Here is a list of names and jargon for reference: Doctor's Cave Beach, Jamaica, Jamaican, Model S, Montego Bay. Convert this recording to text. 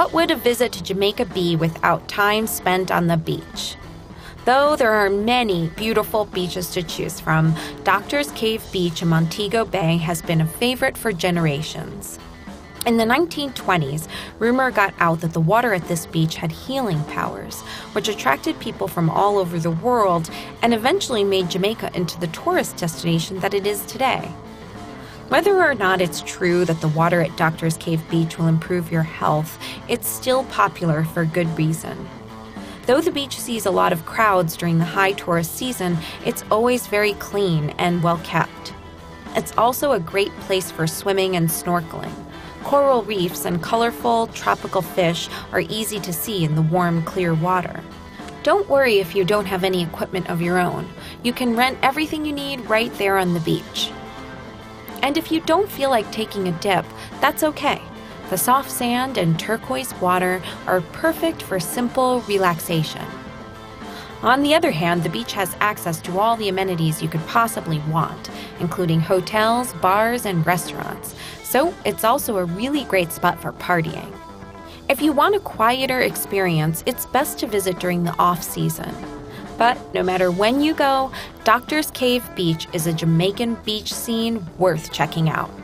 What would a visit to Jamaica be without time spent on the beach? Though there are many beautiful beaches to choose from, Doctor's Cave Beach in Montego Bay has been a favorite for generations. In the 1920s, rumor got out that the water at this beach had healing powers, which attracted people from all over the world and eventually made Jamaica into the tourist destination that it is today. Whether or not it's true that the water at Doctor's Cave Beach will improve your health, it's still popular for good reason. Though the beach sees a lot of crowds during the high tourist season, it's always very clean and well kept. It's also a great place for swimming and snorkeling. Coral reefs and colorful tropical fish are easy to see in the warm, clear water. Don't worry if you don't have any equipment of your own. You can rent everything you need right there on the beach. And if you don't feel like taking a dip, that's okay. The soft sand and turquoise water are perfect for simple relaxation. On the other hand, the beach has access to all the amenities you could possibly want, including hotels, bars, and restaurants, so it's also a really great spot for partying. If you want a quieter experience, it's best to visit during the off-season. But no matter when you go, Doctor's Cave Beach is a Jamaican beach scene worth checking out.